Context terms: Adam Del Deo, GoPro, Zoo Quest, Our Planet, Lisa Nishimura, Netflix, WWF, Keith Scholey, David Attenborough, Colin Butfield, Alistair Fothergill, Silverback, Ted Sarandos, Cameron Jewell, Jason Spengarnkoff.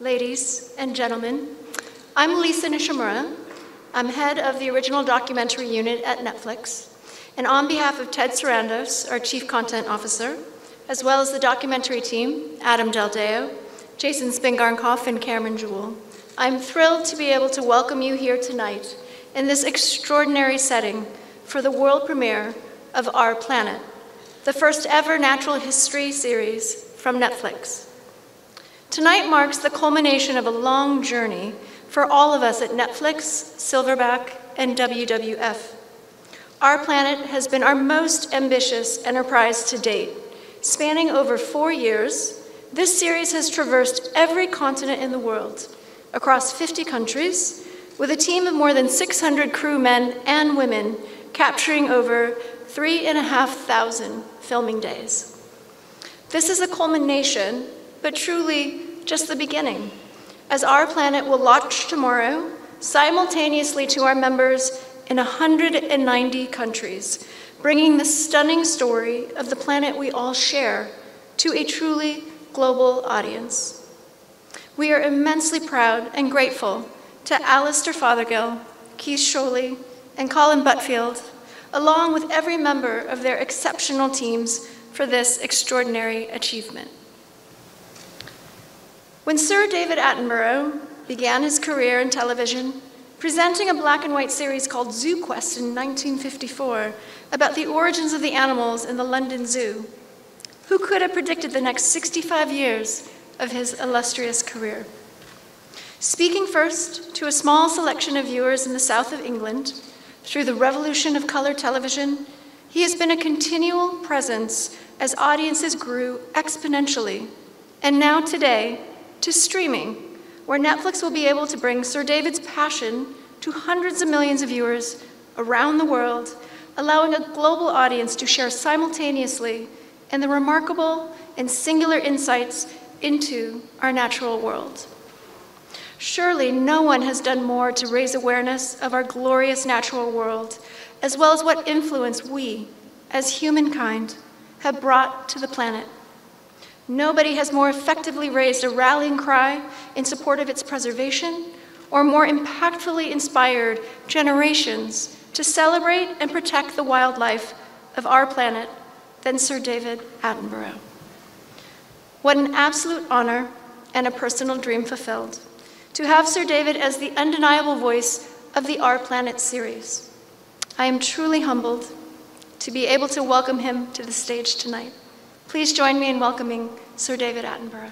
ladies and gentlemen, I'm Lisa Nishimura. I'm head of the original documentary unit at Netflix. And on behalf of Ted Sarandos, our chief content officer, as well as the documentary team, Adam Del Deo, Jason Spengarnkoff, and Cameron Jewell, I'm thrilled to be able to welcome you here tonight in this extraordinary setting for the world premiere of Our Planet, the first ever natural history series from Netflix. Tonight marks the culmination of a long journey for all of us at Netflix, Silverback, and WWF. Our Planet has been our most ambitious enterprise to date. Spanning over 4 years, this series has traversed every continent in the world, across 50 countries, with a team of more than 600 crewmen and women capturing over 3,500 filming days. This is the culmination, but truly just the beginning, as Our Planet will launch tomorrow simultaneously to our members in 190 countries, bringing the stunning story of the planet we all share to a truly global audience. We are immensely proud and grateful to Alistair Fothergill, Keith Scholey, and Colin Butfield, along with every member of their exceptional teams for this extraordinary achievement. When Sir David Attenborough began his career in television, presenting a black and white series called Zoo Quest in 1954 about the origins of the animals in the London Zoo, who could have predicted the next 65 years of his illustrious career? Speaking first to a small selection of viewers in the south of England, through the revolution of color television, he has been a continual presence as audiences grew exponentially, and now today to streaming, where Netflix will be able to bring Sir David's passion to hundreds of millions of viewers around the world, allowing a global audience to share simultaneously in the remarkable and singular insights into our natural world. Surely no one has done more to raise awareness of our glorious natural world, as well as what influence we, as humankind, have brought to the planet. Nobody has more effectively raised a rallying cry in support of its preservation, or more impactfully inspired generations to celebrate and protect the wildlife of our planet than Sir David Attenborough. What an absolute honor and a personal dream fulfilled to have Sir David as the undeniable voice of the Our Planet series. I am truly humbled to be able to welcome him to the stage tonight. Please join me in welcoming Sir David Attenborough.